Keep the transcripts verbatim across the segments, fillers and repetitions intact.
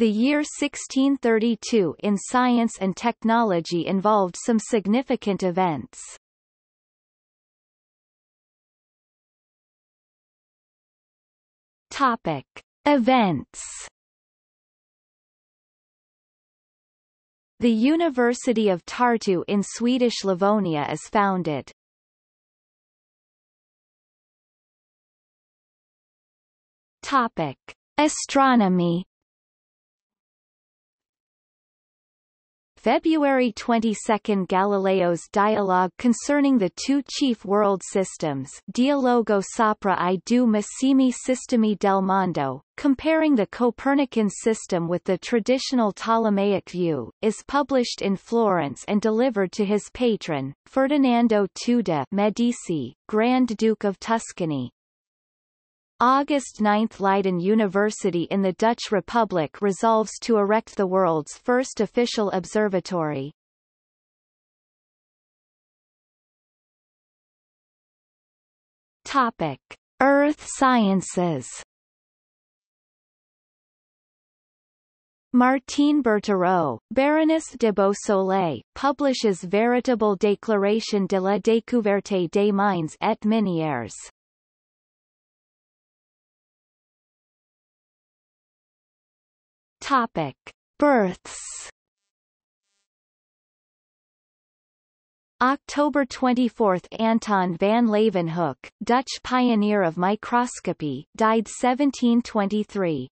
The year sixteen thirty-two in science and technology involved some significant events. Topic: Events. The University of Tartu in Swedish Livonia is founded. Topic: Astronomy. February twenty-second, Galileo's Dialogue Concerning the Two Chief World Systems, Dialogo sopra I due massimi sistemi del mondo, comparing the Copernican system with the traditional Ptolemaic view, is published in Florence and delivered to his patron, Ferdinando the Second de' Medici, Grand Duke of Tuscany. August ninth, Leiden University in the Dutch Republic resolves to erect the world's first official observatory. Topic: Earth Sciences. Martine Bertereau, Baroness de Beausoleil, publishes Veritable Declaration de la Découverte des Mines et Minières. Topic: Births. October twenty-fourth, Anton van Leeuwenhoek, Dutch pioneer of microscopy, died seventeen twenty-three.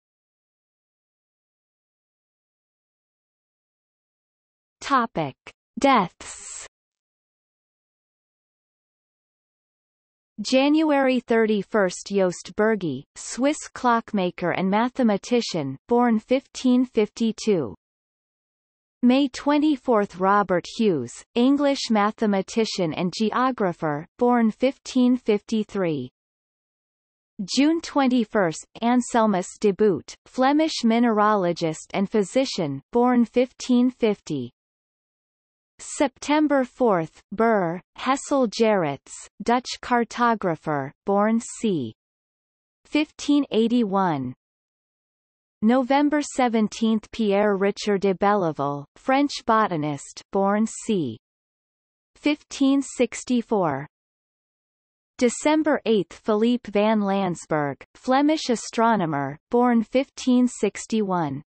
Topic: Deaths. January thirty-first, Joost Bürgi, Swiss clockmaker and mathematician, born fifteen fifty-two. May twenty-fourth, Robert Hues, English mathematician and geographer, born fifteen fifty-three. June twenty-first, Anselmus De Boot, Flemish mineralogist and physician, born fifteen fifty. September fourth, Burr, Hessel Gerritz, Dutch cartographer, born c. fifteen eighty-one. November seventeenth, Pierre Richard de Belleval, French botanist, born c. fifteen sixty-four. December eighth, Philippe van Lansberg, Flemish astronomer, born fifteen sixty-one.